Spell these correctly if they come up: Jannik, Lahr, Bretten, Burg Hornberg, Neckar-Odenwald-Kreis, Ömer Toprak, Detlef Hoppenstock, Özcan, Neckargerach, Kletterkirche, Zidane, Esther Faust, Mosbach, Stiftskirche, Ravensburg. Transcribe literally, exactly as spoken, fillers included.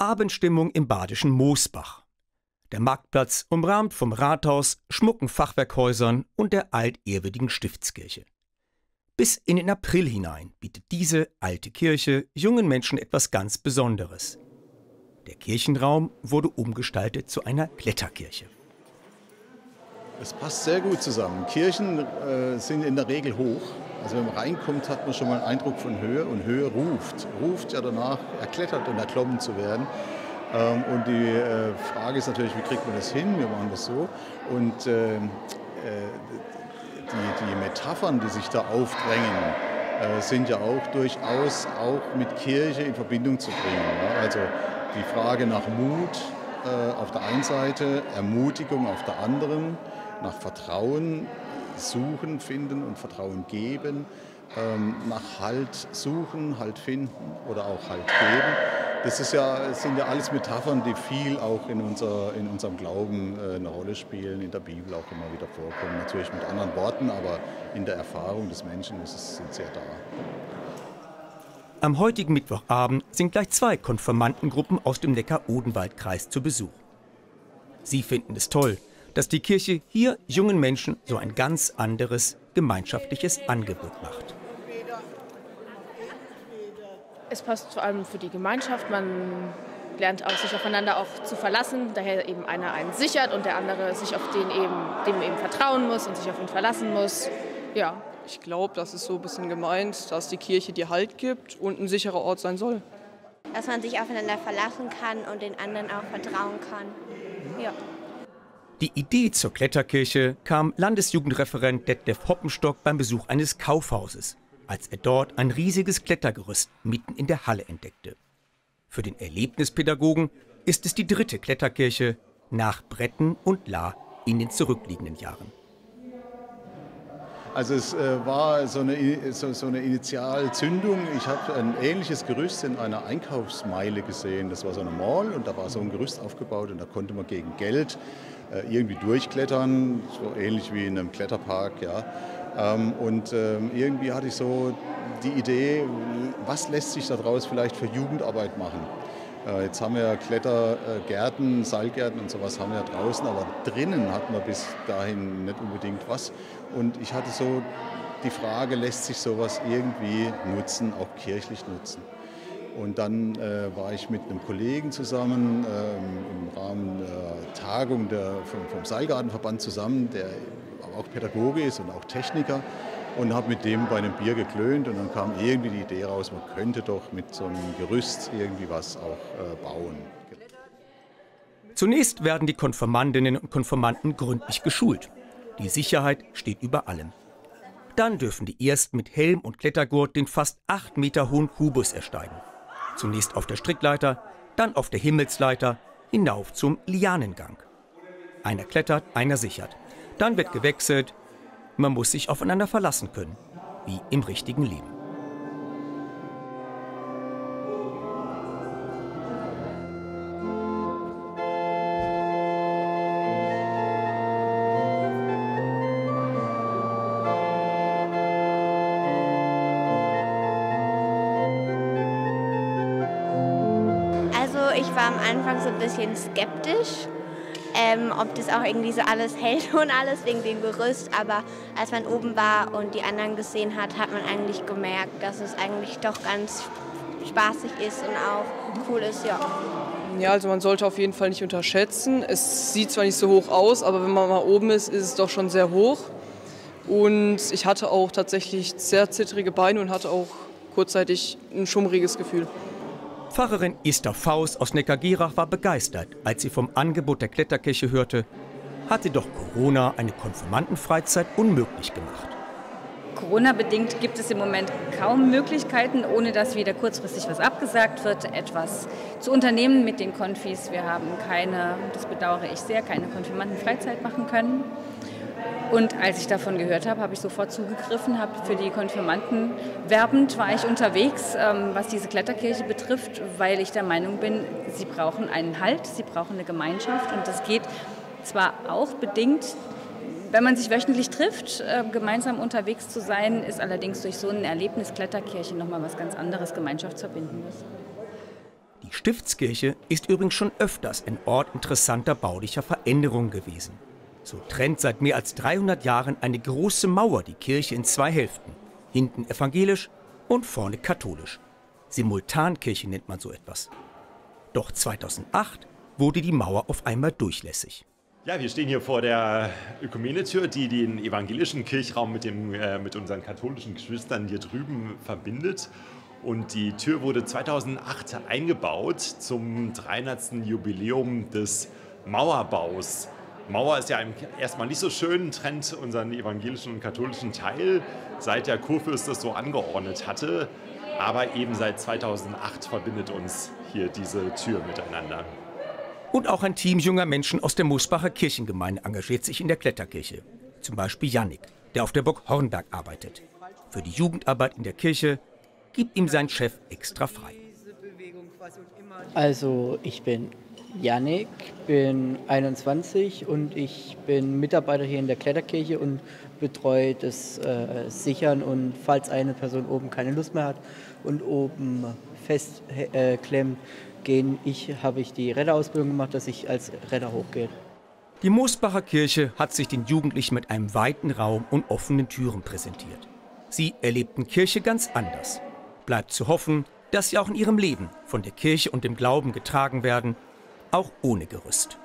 Abendstimmung im badischen Mosbach. Der Marktplatz, umrahmt vom Rathaus, schmucken Fachwerkhäusern und der altehrwürdigen Stiftskirche. Bis in den April hinein bietet diese alte Kirche jungen Menschen etwas ganz Besonderes. Der Kirchenraum wurde umgestaltet zu einer Kletterkirche. Es passt sehr gut zusammen. Kirchen äh, sind in der Regel hoch. Also wenn man reinkommt, hat man schon mal einen Eindruck von Höhe. Und Höhe ruft. Ruft ja danach, erklettert und erklommen zu werden. Ähm, und die äh, Frage ist natürlich, wie kriegt man das hin? Wir machen das so. Und äh, äh, Die, die Metaphern, die sich da aufdrängen, äh, sind ja auch durchaus auch mit Kirche in Verbindung zu bringen. Ja? Also die Frage nach Mut äh, auf der einen Seite, Ermutigung auf der anderen, nach Vertrauen suchen, finden und Vertrauen geben, ähm, nach Halt suchen, Halt finden oder auch Halt geben. Das ist ja, sind ja alles Metaphern, die viel auch in, unser, in unserem Glauben äh, eine Rolle spielen, in der Bibel auch immer wieder vorkommen. Natürlich mit anderen Worten, aber in der Erfahrung des Menschen ist es, sind sehr da. Am heutigen Mittwochabend sind gleich zwei Konfirmandengruppen aus dem Neckar-Odenwald-Kreis zu Besuch. Sie finden es toll, dass die Kirche hier jungen Menschen so ein ganz anderes gemeinschaftliches Angebot macht. Es passt vor allem für die Gemeinschaft. Man lernt auch, sich aufeinander auch zu verlassen. Daher eben einer einen sichert und der andere sich auf den eben, dem eben vertrauen muss und sich auf ihn verlassen muss. Ja. Ich glaube, das ist so ein bisschen gemeint, dass die Kirche dir Halt gibt und ein sicherer Ort sein soll. Dass man sich aufeinander verlassen kann und den anderen auch vertrauen kann. Ja. Die Idee zur Kletterkirche kam Landesjugendreferent Detlef Hoppenstock beim Besuch eines Kaufhauses, als er dort ein riesiges Klettergerüst mitten in der Halle entdeckte. Für den Erlebnispädagogen ist es die dritte Kletterkirche nach Bretten und Lahr in den zurückliegenden Jahren. Also es war so eine, so, so eine Initialzündung. Ich habe ein ähnliches Gerüst in einer Einkaufsmeile gesehen. Das war so eine Mall und da war so ein Gerüst aufgebaut und da konnte man gegen Geld irgendwie durchklettern, so ähnlich wie in einem Kletterpark, ja. Ähm, und ähm, irgendwie hatte ich so die Idee, was lässt sich daraus vielleicht für Jugendarbeit machen. Äh, jetzt haben wir Klettergärten, Seilgärten und sowas haben wir draußen, aber drinnen hatten wir bis dahin nicht unbedingt was. Und ich hatte so die Frage, lässt sich sowas irgendwie nutzen, auch kirchlich nutzen. Und dann äh, war ich mit einem Kollegen zusammen ähm, im Rahmen der Tagung der, vom, vom Seilgartenverband zusammen, der auch Pädagoge ist und auch Techniker, und habe mit dem bei einem Bier geklönt und dann kam irgendwie die Idee raus, man könnte doch mit so einem Gerüst irgendwie was auch äh, bauen. Zunächst werden die Konfirmandinnen und Konfirmanden gründlich geschult. Die Sicherheit steht über allem. Dann dürfen die erst mit Helm und Klettergurt den fast acht Meter hohen Kubus ersteigen. Zunächst auf der Strickleiter, dann auf der Himmelsleiter, hinauf zum Lianengang. Einer klettert, einer sichert. Dann wird gewechselt. Man muss sich aufeinander verlassen können, wie im richtigen Leben. Also ich war am Anfang so ein bisschen skeptisch. Ähm, ob das auch irgendwie so alles hält und alles wegen dem Gerüst. Aber als man oben war und die anderen gesehen hat, hat man eigentlich gemerkt, dass es eigentlich doch ganz spaßig ist und auch cool ist, ja. Ja, also man sollte auf jeden Fall nicht unterschätzen. Es sieht zwar nicht so hoch aus, aber wenn man mal oben ist, ist es doch schon sehr hoch. Und ich hatte auch tatsächlich sehr zittrige Beine und hatte auch kurzzeitig ein schummriges Gefühl. Pfarrerin Esther Faust aus Neckargerach war begeistert, als sie vom Angebot der Kletterkirche hörte, hatte doch Corona eine Konfirmandenfreizeit unmöglich gemacht. Corona-bedingt gibt es im Moment kaum Möglichkeiten, ohne dass wieder kurzfristig was abgesagt wird, etwas zu unternehmen mit den Konfis. Wir haben keine, das bedauere ich sehr, keine Konfirmandenfreizeit machen können. Und als ich davon gehört habe, habe ich sofort zugegriffen, habe für die Konfirmanden werbend war ich unterwegs, was diese Kletterkirche betrifft, weil ich der Meinung bin, sie brauchen einen Halt, sie brauchen eine Gemeinschaft. Und das geht zwar auch bedingt, wenn man sich wöchentlich trifft, gemeinsam unterwegs zu sein, ist allerdings durch so ein Erlebnis Kletterkirche nochmal was ganz anderes, Gemeinschaft Verbindendes. Die Stiftskirche ist übrigens schon öfters ein Ort interessanter baulicher Veränderungen gewesen. So trennt seit mehr als dreihundert Jahren eine große Mauer die Kirche in zwei Hälften, hinten evangelisch und vorne katholisch. Simultankirche nennt man so etwas. Doch zweitausendacht wurde die Mauer auf einmal durchlässig. Ja, wir stehen hier vor der Ökumenetür, die den evangelischen Kirchraum mit, dem, äh, mit unseren katholischen Geschwistern hier drüben verbindet. Und die Tür wurde zweitausendacht eingebaut zum dreihundertsten Jubiläum des Mauerbaus. Mauer ist ja erstmal nicht so schön, trennt unseren evangelischen und katholischen Teil, seit der Kurfürst das so angeordnet hatte. Aber eben seit zweitausendacht verbindet uns hier diese Tür miteinander. Und auch ein Team junger Menschen aus der Mosbacher Kirchengemeinde engagiert sich in der Kletterkirche. Zum Beispiel Jannik, der auf der Burg Hornberg arbeitet. Für die Jugendarbeit in der Kirche gibt ihm sein Chef extra frei. Also ich bin Jannik, bin einundzwanzig und ich bin Mitarbeiter hier in der Kletterkirche und betreue das äh, Sichern. Und falls eine Person oben keine Lust mehr hat und oben festklemmt, äh, gehen ich, habe ich die Retterausbildung gemacht, dass ich als Retter hochgehe. Die Mosbacher Kirche hat sich den Jugendlichen mit einem weiten Raum und offenen Türen präsentiert. Sie erlebten Kirche ganz anders. Bleibt zu hoffen, dass sie auch in ihrem Leben von der Kirche und dem Glauben getragen werden, auch ohne Gerüst.